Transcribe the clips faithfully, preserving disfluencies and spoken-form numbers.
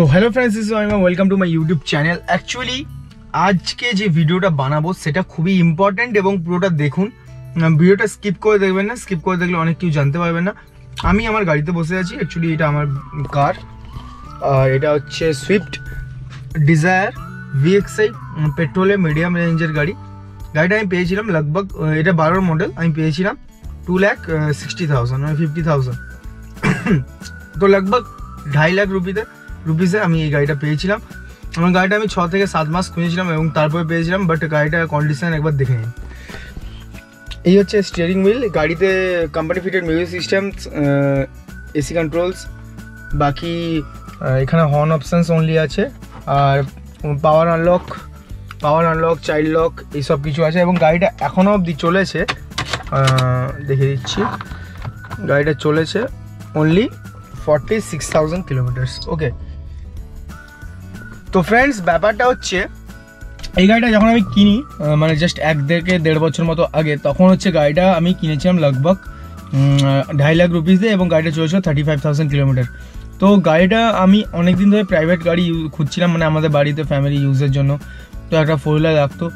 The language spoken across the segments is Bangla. तो hello friends, this is Ayman, welcome to my YouTube channel. Actually आज के जो भिडियोটা বানাবো সেটা খুবই ইম্পর্টেন্ট এবং পুরোটা দেখুন, ভিডিওটা স্কিপ করে দেখবেন না। স্কিপ করে দেখলে অনেক কিছু জানতে পারবেন না। আমি আমার গাড়িতে বসে আছি। অ্যাকচুয়ালি এটা আমার কার, এটা হচ্ছে Swift Dzire V X I, পেট্রোলে মিডিয়াম রেঞ্জের গাড়ি। গাড়িটা আমি পেয়েছিলাম লগভগ, এটা বারোর মডেল, আমি পেয়েছিলাম টু লাখ সিক্সটি থাউজেন্ড মানে ফিফটি থাউজেন্ড, তো লগভগ ढाई লাখ রুপিতে রুপিসে আমি এই গাড়িটা পেয়েছিলাম। আমার গাড়িটা আমি ছ থেকে সাত মাস খুঁজেছিলাম এবং তারপরে পেয়েছিলাম। বাট গাড়িটার কন্ডিশন একবার দেখে নিন। এই হচ্ছে স্টিয়ারিং হুইল, গাড়িতে company fitted music system, AC controls, বাকি এখানে হর্ন অপশানস অনলি আছে, আর power unlock power unlock child lock এইসব কিছু আছে। এবং গাড়িটা এখনও অবধি চলেছে, দেখে দিচ্ছি, গাড়িটা চলেছে only forty six thousand kilometres. Okay, তো ফ্রেন্ডস ব্যাপারটা হচ্ছে এই গাড়িটা যখন আমি কিনি, মানে জাস্ট এক থেকে দেড় বছর মতো আগে, তখন হচ্ছে গাড়িটা আমি কিনেছিলাম লগভগ ঢাই লাখ রুপিস দিয়ে এবং গাড়িটা চলেছিল থার্টি ফাইভ থাউজেন্ড কিলোমিটার। তো গাড়িটা আমি অনেক দিন ধরে প্রাইভেট গাড়ি খুঁজছিলাম, মানে আমাদের বাড়িতে ফ্যামিলি ইউজের জন্য, তো একটা ফোর হুইলার লাগতো।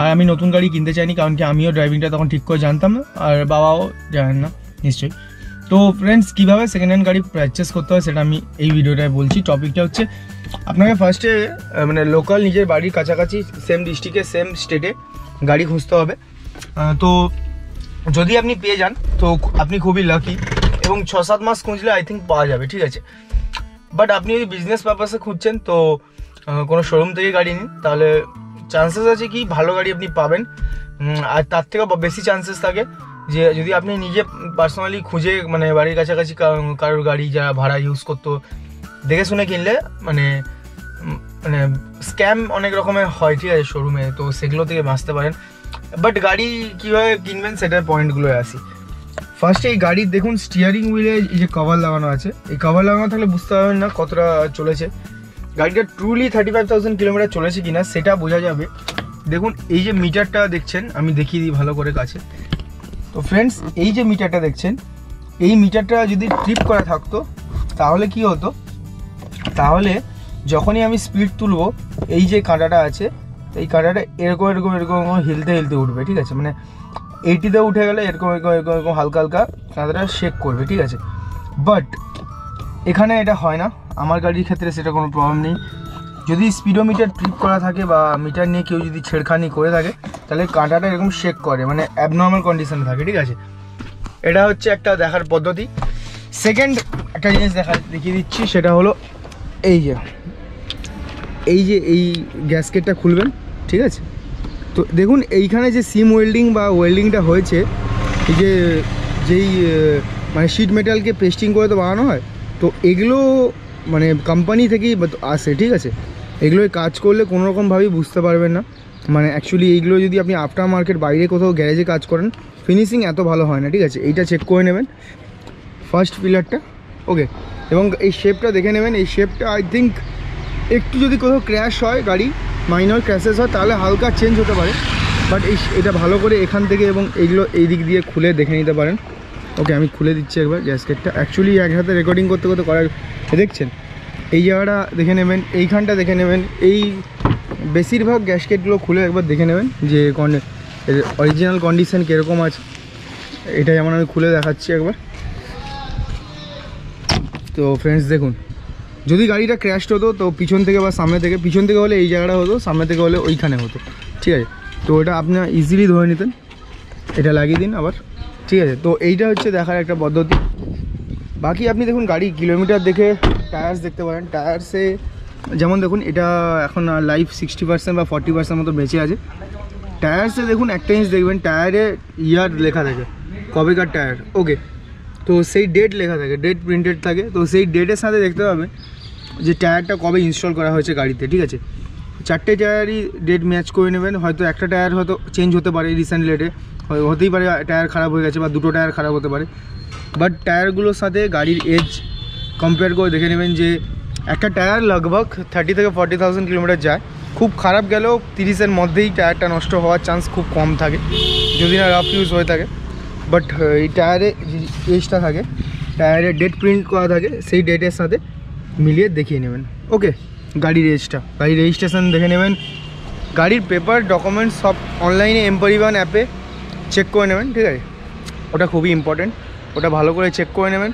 আর আমি নতুন গাড়ি কিনতে চাইনি, কারণ কি আমিও ড্রাইভিংটা তখন ঠিক করে জানতাম না, আর বাবাও জানেন না নিশ্চয়ই। তো ফ্রেন্ডস কীভাবে সেকেন্ড হ্যান্ড গাড়ি পারচেস করতে হয় সেটা আমি এই ভিডিওটায় বলছি। টপিকটা হচ্ছে আপনাকে ফার্স্টে মানে লোকাল নিজের বাড়ির কাছাকাছি সেম ডিস্ট্রিক্টে সেম স্টেটে গাড়ি খুঁজতে হবে। তো যদি আপনি পেয়ে যান তো আপনি খুবই লাকি, এবং ছ সাত মাস খুঁজলে আই থিঙ্ক পাওয়া যাবে, ঠিক আছে। বাট আপনি যদি বিজনেস পারপাসে খুঁজছেন তো কোনো শোরুম থেকে গাড়ি নিন, তাহলে চান্সেস আছে কি ভালো গাড়ি আপনি পাবেন। আর তার থেকে বেশি চান্সেস থাকে যে যদি আপনি নিজে পার্সোনালি খুঁজে, মানে বাড়ির কাছাকাছি কারোর গাড়ি যারা ভাড়া ইউজ করতো দেখে শুনে কিনলে, মানে মানে স্ক্যাম অনেক রকমের হয়, ঠিক আছে, শোরুমে, তো সেগুলো থেকে বাঁচতে পারেন। বাট গাড়ি কীভাবে কিনবেন সেটার পয়েন্টগুলোয় আসি। ফার্স্টে এই গাড়ির দেখুন স্টিয়ারিং হুইলে এই যে কভার লাগানো আছে, এই কভার লাগানো থাকলে বুঝতে পারবেন না কতটা চলেছে গাড়িটা, truly thirty five thousand kilometre চলেছে কিনা সেটা বোঝা যাবে। দেখুন এই যে মিটারটা দেখছেন, আমি দেখিয়ে দিই ভালো করে কাছে। তো ফ্রেন্ডস এই যে মিটারটা দেখছেন, এই মিটারটা যদি ট্রিপ করা থাকতো তাহলে কি হতো, তাহলে যখনই আমি স্পিড তুলব এই যে কাঁটাটা আছে, এই কাঁটাটা এরকম এরকম এরকম হিলতে হিলতে উঠবে, ঠিক আছে, মানে এইটিতে উঠে গেলে এরকম এরকম এরকম এরকম হালকা হালকা কাঁটাটা শেক করবে, ঠিক আছে। বাট এখানে এটা হয় না, আমার গাড়ির ক্ষেত্রে সেটা কোনো প্রবলেম নেই। যদি স্পিডোমিটার ট্রিপ করা থাকে বা মিটার নিয়ে কেউ যদি ছেড়খানি করে থাকে তাহলে কাঁটাটা এরকম শেক করে, মানে অ্যাবনর্মাল কন্ডিশানে থাকে, ঠিক আছে। এটা হচ্ছে একটা দেখার পদ্ধতি। সেকেন্ড একটা জিনিস দেখা দেখিয়ে দিচ্ছি, সেটা হলো এই যে এই যে এই গ্যাসকেটটা খুলবেন, ঠিক আছে। তো দেখুন এইখানে যে সিম ওয়েল্ডিং বা ওয়েল্ডিংটা হয়েছে, এই যে যেই মানে শিট মেটালকে পেস্টিং করে তো বানানো হয়, তো এগুলো মানে কোম্পানি থেকেই আসে, ঠিক আছে। এগুলোই কাজ করলে কোনোরকমভাবেই বুঝতে পারবেন না, মানে অ্যাকচুয়ালি এইগুলো যদি আপনি আফটার মার্কেট বাইরে কোথাও গ্যারেজে কাজ করেন ফিনিশিং এত ভালো হয় না, ঠিক আছে। এইটা চেক করে নেবেন ফার্স্ট পিলারটা, ওকে। এবং এই শেপটা দেখে নেবেন, এই শেপটা আই থিঙ্ক একটু যদি কোথাও ক্র্যাশ হয়, গাড়ি মাইনর ক্র্যাশেস হয় তাহলে হালকা চেঞ্জ হতে পারে, বাট এই এটা ভালো করে এখান থেকে এবং এইগুলো এই দিক দিয়ে খুলে দেখে নিতে পারেন। ওকে, আমি খুলে দিচ্ছি একবার গ্যাসকেটটা। অ্যাকচুয়ালি একসাথে রেকর্ডিং করতে করতে করা দেখছেন, এই জায়গাটা দেখে নেবেন, এইখানটা দেখে নেবেন, এই বেশিরভাগ গ্যাসকেটগুলো খুলে একবার দেখে নেবেন যে অরিজিনাল কন্ডিশান কীরকম আছে। এটা যেমন আমি খুলে দেখাচ্ছি একবার। তো ফ্রেন্ডস দেখুন, যদি গাড়িটা ক্র্যাশড হতো তো পিছন থেকে বা সামনে থেকে, পিছন থেকে হলে এই জায়গাটা হতো, সামনে থেকে হলে ওইখানে হতো, ঠিক আছে। তো এটা আপনারা ইজিলি ধরে নিতেন, এটা লাগিয়ে দিন আবার, ঠিক আছে। তো এইটা হচ্ছে দেখার একটা পদ্ধতি। বাকি আপনি দেখুন গাড়ি কিলোমিটার দেখে টায়ার্স দেখতে পারেন। টায়ার্সে যেমন দেখুন এটা এখন লাইফ সিক্সটি পার্সেন্ট বা ফর্টি পার্সেন্ট মতো বেঁচে আছে। টায়ার্সে দেখুন একটা জিনিস দেখবেন, টায়ারে ইয়ার লেখা থাকে, কবেকার টায়ার, ওকে, তো সেই ডেট লেখা থাকে, ডেট প্রিন্টেড থাকে। তো সেই ডেটের সাথে দেখতে পাবেন যে টায়ারটা কবে ইনস্টল করা হয়েছে গাড়িতে, ঠিক আছে। চারটে টায়ারই ডেট ম্যাচ করে নেবেন, হয়তো একটা টায়ার হয়তো চেঞ্জ হতে পারে রিসেন্ট ডেটে, হতেই পারে টায়ার খারাপ হয়ে গেছে বা দুটো টায়ার খারাপ হতে পারে, বাট টায়ারগুলোর সাথে গাড়ির এজ কম্পেয়ার করে দেখে নেবেন। যে একটা টায়ার লগভগ থার্টি থেকে ফর্টি থাউজেন্ড কিলোমিটার যায়, খুব খারাপ গেলেও তিরিশের মধ্যেই টায়ারটা নষ্ট হওয়ার চান্স খুব কম থাকে, যদি না রাফ ইউজ হয়ে থাকে। বাট এই টায়ারে যে এজটা থাকে, টায়ারে ডেট প্রিন্ট করা থাকে, সেই ডেটের সাথে মিলিয়ে দেখিয়ে নেবেন। ओके गाड़ी রেজিস্ট্রেশন গাড়ি রেজিস্ট্রেশন দেখে নেবেন গাড়ির পেপার ডকুমেন্টস সব অনলাইনে এম পরিবহন অ্যাপে চেক করে নেবেন ঠিক আছে ওটা খুবই ইম্পর্টেন্ট ওটা ভালো করে চেক করে নেবেন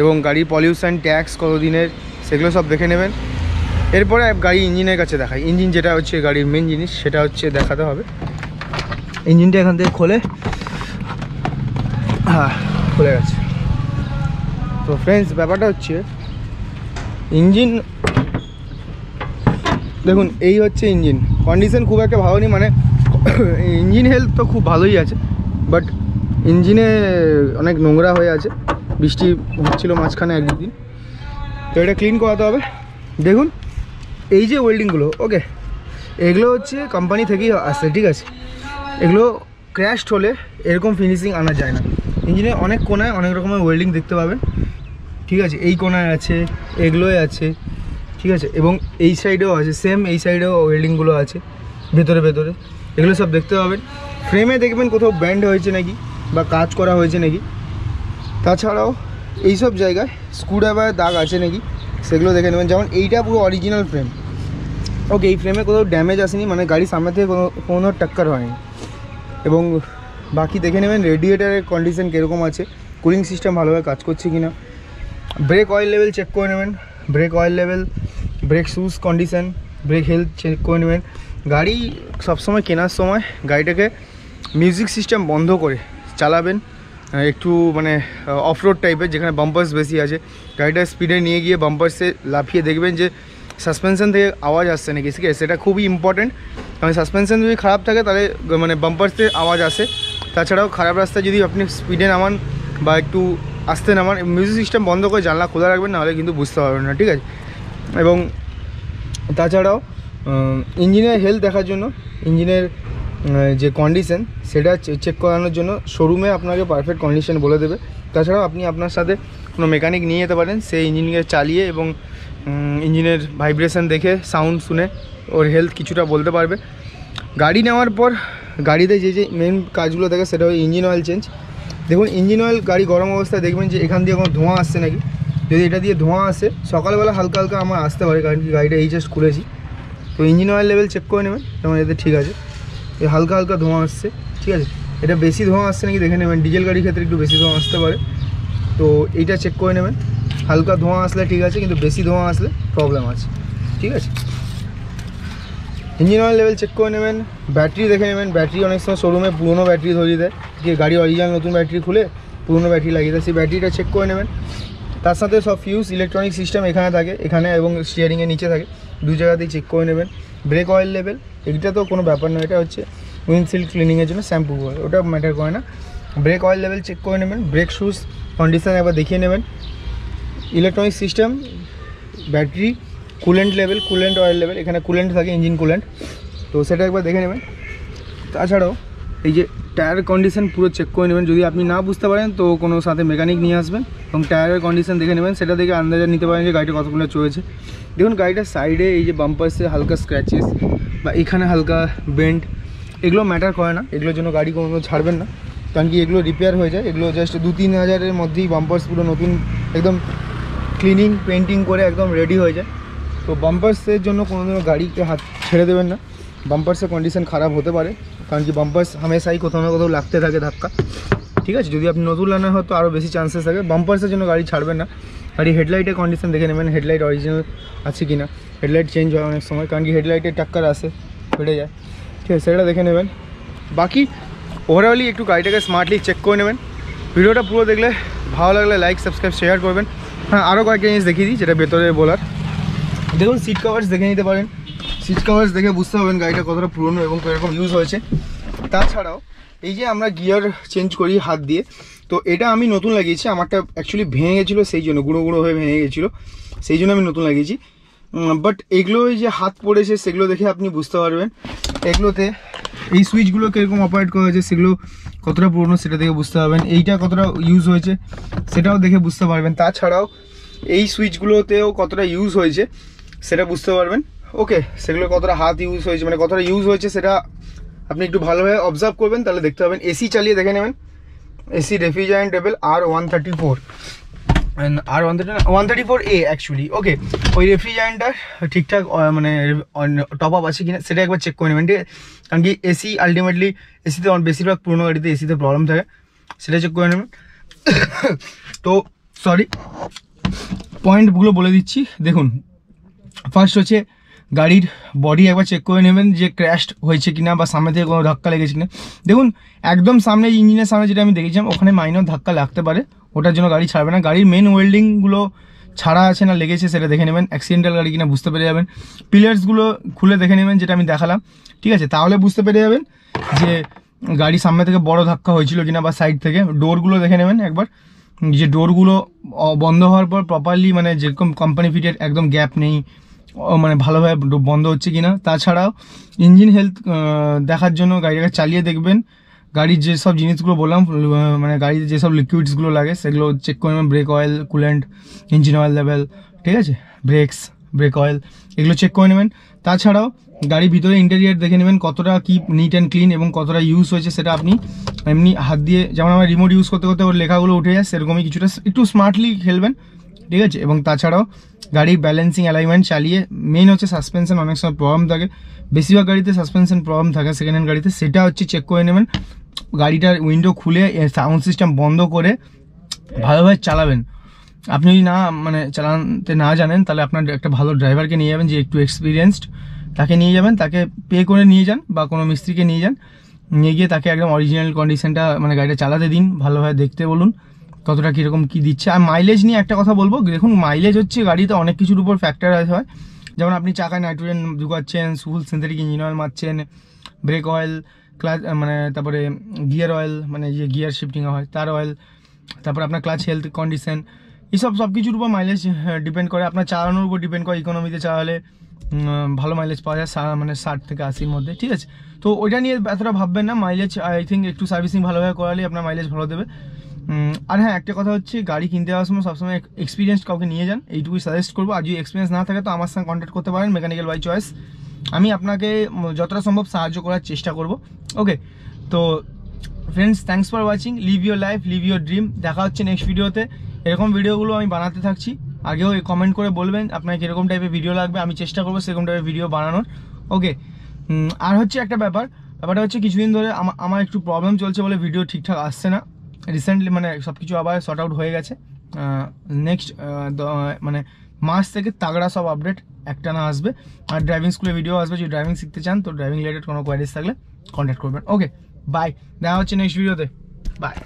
এবং গাড়ির পলিউশন ট্যাক্স কতদিনের সেগুলো সব দেখে নেবেন এরপরে গাড়ি ইঞ্জিনের কাছে দেখাই ইঞ্জিন যেটা হচ্ছে গাড়ির মেন জিনিস সেটা হচ্ছে দেখাতে হবে ইঞ্জিনটা এখান থেকে খোলে হ্যাঁ খুলে গেছে তো ফ্রেন্ডস ব্যাপারটা হচ্ছে ইঞ্জিন দেখুন এই হচ্ছে ইঞ্জিন কন্ডিশন খুব একটা ভালো নেই মানে ইঞ্জিন হেলথ তো খুব ভালোই আছে বাট ইঞ্জিনে অনেক নোংরা হয়ে আছে বৃষ্টি হচ্ছিলো মাঝখানে এক দুদিন তো এটা ক্লিন করাতে হবে দেখুন এই যে ওয়েল্ডিংগুলো ওকে এগুলো হচ্ছে কোম্পানি থেকেই আসে ঠিক আছে এগুলো ক্র্যাশড হলে এরকম ফিনিশিং আনা যায় না ইঞ্জিনের অনেক কোনায় অনেক রকমের ওয়েল্ডিং দেখতে পাবেন ঠিক আছে এই কোনায় আছে এগুলোই আছে ঠিক আছে এবং এই সাইডেও আছে সেম এই সাইডেও ওয়েল্ডিংগুলো আছে ভেতরে ভেতরে এগুলো সব দেখতে পাবেন ফ্রেমে দেখবেন কোথাও ব্যান্ড হয়েছে নাকি বা কাজ করা হয়েছে নাকি তাছাড়াও এইসব জায়গায় স্ক্রুড্রাইভারের দাগ আছে নাকি সেগুলো দেখে নেবেন যেমন এইটা পুরো অরিজিনাল ফ্রেম ওকে এই ফ্রেমে কোথাও ড্যামেজ আসেনি মানে গাড়ি সামনে থেকে কোনো কোনো টক্কর হয়নি এবং বাকি দেখে নেবেন রেডিয়েটারের কন্ডিশন কীরকম আছে কুলিং সিস্টেম ভালোভাবে কাজ করছে কি না ব্রেক অয়েল লেভেল চেক করে নেবেন brake oil level brake shoes condition brake health check করে নেবেন গাড়ি সবসময় কেনার সময় গাড়িটাকে মিউজিক সিস্টেম বন্ধ করে চালাবেন একটু মানে অফরোড টাইপের যেখানে বাম্পার্স বেশি আছে গাড়িটা স্পিডে নিয়ে গিয়ে বাম্পার্সে লাফিয়ে দেখবেন যে সাসপেনশন থেকে আওয়াজ আসছে নাকি ঠিক আছে সেটা খুবই ইম্পর্টেন্ট কারণ সাসপেনশন যদি খারাপ থাকে তাহলে মানে বাম্পার্সে আওয়াজ আসে তাছাড়াও খারাপ রাস্তায় যদি আপনি স্পিডে নামান বা একটু আসতে নামান মিউজিক সিস্টেম বন্ধ করে জানলা খোলা রাখবেন নাহলে কিন্তু বুঝতে পারবেন না ঠিক আছে এবং তাছাড়াও ইঞ্জিনের হেলথ দেখার জন্য ইঞ্জিনের যে কন্ডিশন সেটা চেক করানোর জন্য শোরুমে আপনাকে পারফেক্ট কন্ডিশন বলে দেবে তাছাড়াও আপনি আপনার সাথে কোনো মেকানিক নিয়ে যেতে পারেন সেই ইঞ্জিনকে চালিয়ে এবং ইঞ্জিনের ভাইব্রেশন দেখে সাউন্ড শুনে ওর হেলথ কিছুটা বলতে পারবে গাড়ি নেওয়ার পর গাড়িতে যে যে মেন কাজগুলো থাকে সেটা হলো ইঞ্জিন অয়েল চেঞ্জ দেখুন ইঞ্জিন অয়েল গাড়ি গরম অবস্থায় দেখবেন যে এখান দিয়ে কোনো ধোঁয়া আসছে নাকি যদি এটা দিয়ে ধোঁয়া আসে সকালবেলা হালকা হালকা আমার আসতে পারে কারণ কি গাড়িটা এই জাস্ট খুলেছি তো ইঞ্জিন অয়েল লেভেল চেক করে নেবেন যেমন এতে ঠিক আছে এই হালকা হালকা ধোঁয়া আসছে ঠিক আছে এটা বেশি ধোঁয়া আসছে নাকি দেখে নেবেন ডিজেল গাড়ির ক্ষেত্রে একটু বেশি ধোঁয়া আসতে পারে তো এইটা চেক করে নেবেন হালকা ধোঁয়া আসলে ঠিক আছে কিন্তু বেশি ধোঁয়া আসলে প্রবলেম আছে ঠিক আছে ইঞ্জিন অয়েল লেভেল চেক করে নেবেন ব্যাটারি দেখে নেবেন ব্যাটারি অনেক সময় শোরুমে পুরোনো ব্যাটারি ধরিয়ে দেয় যে গাড়ি অরিজিনাল নতুন ব্যাটারি খুলে পুরোনো ব্যাটারি লাগিয়ে দেয় সেই ব্যাটারিটা চেক করে নেবেন তার সাথে সব ফিউজ ইলেকট্রনিক সিস্টেম এখানে থাকে এখানে এবং স্টিয়ারিংয়ের নিচে থাকে দু জায়গাতেই চেক করে নেবেন ব্রেক অয়েল লেভেল এটা তো কোনো ব্যাপার নয় এটা হচ্ছে উইন্ডশিল্ড ক্লিনিংয়ের জন্য শ্যাম্পু করে ওটা ম্যাটার করে না ব্রেক অয়েল লেভেল চেক করে নেবেন ব্রেক শুজ কন্ডিশন একবার দেখিয়ে নেবেন electronic system battery coolant level coolant oil level এখানে কুলেন্ট থাকে ইঞ্জিন কুলেন্ট তো সেটা একবার দেখে নেবেন তাছাড়াও এই যে টায়ার কন্ডিশন পুরো চেক করে নেবেন যদি আপনি না বুঝতে পারেন তো কোনো সাথে মেকানিক নিয়ে আসবেন এবং টায়ারের কন্ডিশন দেখে নেবেন সেটা দেখে আন্দাজা নিতে পারেন যে গাড়িটা কতগুলো চলেছে দেখুন গাড়িটার সাইডে এই যে বাম্পার্সে হালকা স্ক্র্যাচেস বা এখানে হালকা বেন্ড এগুলো ম্যাটার করে না এগুলোর জন্য গাড়ি কোনো ছাড়বেন না কারণ কি এগুলো রিপেয়ার হয়ে যায় এগুলো জাস্ট দু তিন হাজারের মধ্যেই বাম্পার্স পুরো নতুন একদম ক্লিনিং পেন্টিং করে একদম রেডি হয়ে যায় তো বাম্পার্সের জন্য কোনো দিনও গাড়িকে হাত ছেড়ে দেবেন না বাম্পার্সের কন্ডিশন খারাপ হতে পারে কারণ কি বাম্পার্স হামেশাই কোথাও না কোথাও লাগতে থাকে ধাক্কা ঠিক আছে যদি আপনি নতুন লাইনে হয় তো আরও বেশি চান্সেস থাকে বাম্পার্সের জন্য গাড়ি ছাড়বেন না গাড়ি হেডলাইটের কন্ডিশন দেখে নেবেন হেডলাইট অরিজিনাল আছে কি না হেডলাইট চেঞ্জ হয় অনেক সময় কারণ কি হেডলাইটের টাক্কার আসে ফেটে যায় ঠিক আছে সেটা দেখে নেবেন বাকি ওভারঅলি একটু গাড়িটাকে স্মার্টলি চেক করে নেবেন ভিডিওটা পুরো দেখলে ভালো লাগলে লাইক সাবস্ক্রাইব শেয়ার করবেন হ্যাঁ আরও কয়েকটা জিনিস দেখিয়ে দিই যেটা ভেতরে বলার দেখুন সিট কভার্স দেখে নিতে পারেন সিট কভার্স দেখে বুঝতে পারবেন গাড়িটা কতটা পুরনো এবং কীরকম ইউজ হয়েছে তাছাড়াও এই যে আমরা গিয়ার চেঞ্জ করি হাত দিয়ে তো এটা আমি নতুন লাগিয়েছি আমারটা অ্যাকচুয়ালি ভেঙে গেছিলো সেই জন্য গুঁড়ো গুঁড়ো হয়ে ভেঙে গেছিলো সেই জন্য আমি নতুন লাগিয়েছি বাট এগুলো যে হাত পড়েছে সেগুলো দেখে আপনি বুঝতে পারবেন এগুলোতে এই সুইচগুলো কীরকম অপারেট করা হয়েছে সেগুলো কতটা পুরনো সেটা দেখে বুঝতে পারবেন এইটা কতটা ইউজ হয়েছে সেটাও দেখে বুঝতে পারবেন তাছাড়াও এই সুইচগুলোতেও কতটা ইউজ হয়েছে সেটা বুঝতে পারবেন ওকে সেগুলো কতটা হাত ইউজ হয়েছে মানে কতটা ইউজ হয়েছে সেটা আপনি একটু ভালোভাবে অবজার্ভ করবেন তাহলে দেখতে পাবেন এসি চালিয়ে দেখে নেবেন AC refrigerant level R one thirty four And R one thirty-four A actually okay ওই রেফ্রিজারেন্টার ঠিকঠাক মানে টপ আপ আছে কিনা সেটা একবার চেক করে নেবেন, কারণ কি এসি আলটিমেটলি এসিতে বেশিরভাগ পুরনো গাড়িতে এসিতে প্রবলেম থাকে, সেটা চেক করে নেবেন। তো সরি পয়েন্টগুলো বলে দিচ্ছি, দেখুন ফার্স্ট হচ্ছে গাড়ির বডি একবার চেক করে নেবেন যে ক্র্যাশ হয়েছে কিনা বা সামনে থেকে কোনো ধাক্কা লেগেছে কিনা। দেখুন একদম সামনে ইঞ্জিনের সামনে যেটা আমি দেখেছিলাম ওখানে মাইনর ধাক্কা লাগতে পারে, ওটার জন্য গাড়ি ছাড়বে না। গাড়ির মেন ওয়েল্ডিংগুলো ছাড়া আছে না লেগেছে সেটা দেখে নেবেন, অ্যাক্সিডেন্টাল গাড়ি কিনা বুঝতে পেরে যাবেন। পিলার্সগুলো খুলে দেখে নেবেন যেটা আমি দেখালাম, ঠিক আছে, তাহলে বুঝতে পেরে যাবেন যে গাড়ি সামনে থেকে বড় ধাক্কা হয়েছিল কিনা বা সাইড থেকে। ডোরগুলো দেখে নেবেন একবার, যে ডোরগুলো বন্ধ হওয়ার পর প্রপারলি মানে যেরকম কোম্পানি ফিটের একদম গ্যাপ নেই মানে ভালোভাবে বন্ধ হচ্ছে কিনা। তাছাড়াও ইঞ্জিন হেলথ দেখার জন্য গাড়িটাকে চালিয়ে দেখবেন, গাড়ির যেসব জিনিসগুলো বললাম মানে গাড়ির যেসব লিকুইডসগুলো লাগে সেগুলো চেক করে নেবেন, brake oil, coolant, engine oil level, ঠিক আছে, ব্রেকস, ব্রেক অয়েল, এগুলো চেক করে নেবেন। তাছাড়াও গাড়ির ভিতরে ইন্টেরিয়ার দেখে নেবেন কতটা কি নিট অ্যান্ড ক্লিন এবং কতটা ইউজ হয়েছে, সেটা আপনি এমনি হাত দিয়ে যেমন আমার রিমোট ইউজ করতে করতে ওর লেখাগুলো উঠে যায় সেরকমই কিছুটা একটু স্মার্টলি খেলবেন, ঠিক আছে। এবং তাছাড়াও গাড়ির ব্যালেন্সিং অ্যালাইনমেন্ট চালিয়ে মেন হচ্ছে সাসপেনশন, অনেক সময় প্রবলেম থাকে, বেশিরভাগ গাড়িতে সাসপেনশন প্রবলেম থাকে সেকেন্ড হ্যান্ড গাড়িতে, সেটা হচ্ছে চেক করে নেবেন। গাড়িটার উইন্ডো খুলে সাউন্ড সিস্টেম বন্ধ করে ভালোভাবে চালাবেন, আপনি যদি না মানে চালাতে না জানেন তাহলে আপনার একটা ভালো ড্রাইভারকে নিয়ে যাবেন, যে একটু এক্সপিরিয়েন্সড তাকে নিয়ে যাবেন, তাকে পে করে নিয়ে যান বা কোনো মিস্ত্রিকে নিয়ে যান, নিয়ে গিয়ে তাকে একদম অরিজিনাল কন্ডিশনটা মানে গাড়িটা চালাতে দিন, ভালোভাবে দেখতে বলুন কতটা কীরকম কী দিচ্ছে। আর মাইলেজ নিয়ে একটা কথা বলবো, দেখুন মাইলেজ হচ্ছে গাড়িতে অনেক কিছুর উপর ফ্যাক্টর হয়, যেমন আপনি চাকায় নাইট্রোজেন ঢুকাচ্ছেন, ফুল সিনথেটিক ইঞ্জিন অয়েল মারছেন, ব্রেক অয়েল, ক্লাচ মানে তারপরে গিয়ার অয়েল মানে যে গিয়ার শিফটিং হয় তার অয়েল, তারপরে আপনার ক্লাচ হেলথ কন্ডিশন, এইসব সব কিছুর উপর মাইলেজ ডিপেন্ড করে, আপনার চালানোর উপর ডিপেন্ড করে। ইকোনমিতে চালালে ভালো মাইলেজ পাওয়া যায় মানে ষাট থেকে আশির মধ্যে, ঠিক আছে, তো ওইটা নিয়ে এতটা ভাববেন না। মাইলেজ আই থিঙ্ক একটু সার্ভিসিং ভালোভাবে করালে আপনার মাইলেজ ভালো দেবে। আর হ্যাঁ একটা কথা হচ্ছে, গাড়ি কিনতে যাওয়ার সময় সবসময় এক্সপিরিয়েন্সড কাউকে নিয়ে যান, এইটুকুই সাজেস্ট করবো। আর যদি এক্সপিরিয়েন্স না থাকে তো আমার সঙ্গে কন্ট্যাক্ট করতে পারেন, মেকানিক্যাল বাই চয়েস, আমি আপনাকে যতটা সম্ভব সাহায্য করার চেষ্টা করব। ওকে তো friends, thanks for watching, live your life, live your dream. দেখা হচ্ছে নেক্সট ভিডিওতে, এরকম ভিডিওগুলো আমি বানাতে থাকছি, আগেও কমেন্ট করে বলবেন আপনার কীরকম টাইপের ভিডিও লাগবে, আমি চেষ্টা করবো সেরকম টাইপের ভিডিও বানানোর। ওকে আর হচ্ছে একটা ব্যাপার, ব্যাপারটা হচ্ছে কিছুদিন ধরে আমার একটু প্রবলেম চলছে বলে ভিডিও ঠিকঠাক আসছে না, রিসেন্টলি মানে সব কিছু আবার শর্ট আউট হয়ে গেছে। নেক্সট মানে মাস থেকে তাগড়া সব আপডেট একটা না আসবে, আর ড্রাইভিং স্কুলে ভিডিও আসবে, যদি ড্রাইভিং শিখতে চান তো ড্রাইভিং রিলেটেড কোনো কোয়ারিজ থাকলে কন্ট্যাক্ট করবেন। ওকে বাই, দেখা হচ্ছে নেক্সট ভিডিওতে, বাই।